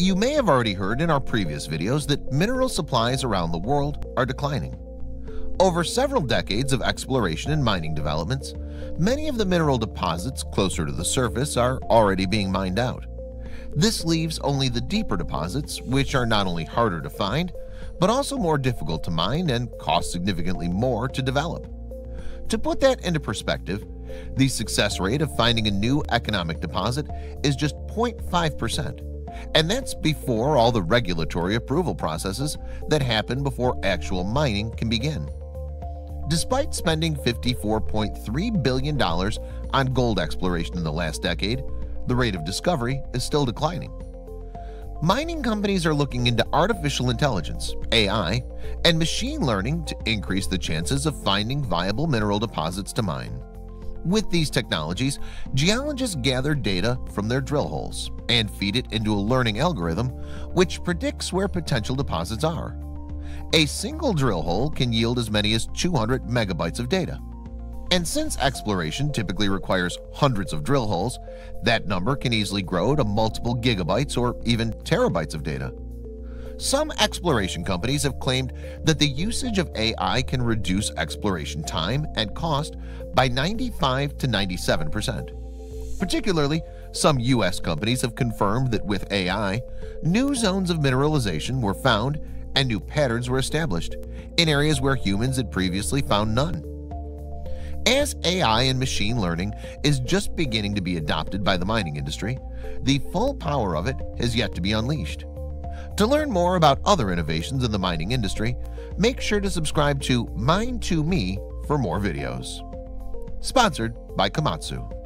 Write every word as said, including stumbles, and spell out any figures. You may have already heard in our previous videos that mineral supplies around the world are declining. Over several decades of exploration and mining developments, many of the mineral deposits closer to the surface are already being mined out. This leaves only the deeper deposits, which are not only harder to find, but also more difficult to mine and cost significantly more to develop. To put that into perspective, the success rate of finding a new economic deposit is just zero point five percent. And that's before all the regulatory approval processes that happen before actual mining can begin. Despite spending fifty-four point three billion dollars on gold exploration in the last decade, the rate of discovery is still declining. Mining companies are looking into artificial intelligence, A I, and machine learning to increase the chances of finding viable mineral deposits to mine. With these technologies, geologists gather data from their drill holes and feed it into a learning algorithm which predicts where potential deposits are. A single drill hole can yield as many as two hundred megabytes of data. And since exploration typically requires hundreds of drill holes, that number can easily grow to multiple gigabytes or even terabytes of data. Some exploration companies have claimed that the usage of A I can reduce exploration time and cost by ninety-five to ninety-seven percent. Particularly, some U S companies have confirmed that with A I, new zones of mineralization were found and new patterns were established in areas where humans had previously found none. As A I and machine learning is just beginning to be adopted by the mining industry, the full power of it has yet to be unleashed. To learn more about other innovations in the mining industry, make sure to subscribe to Mine to Me for more videos. Sponsored by Komatsu.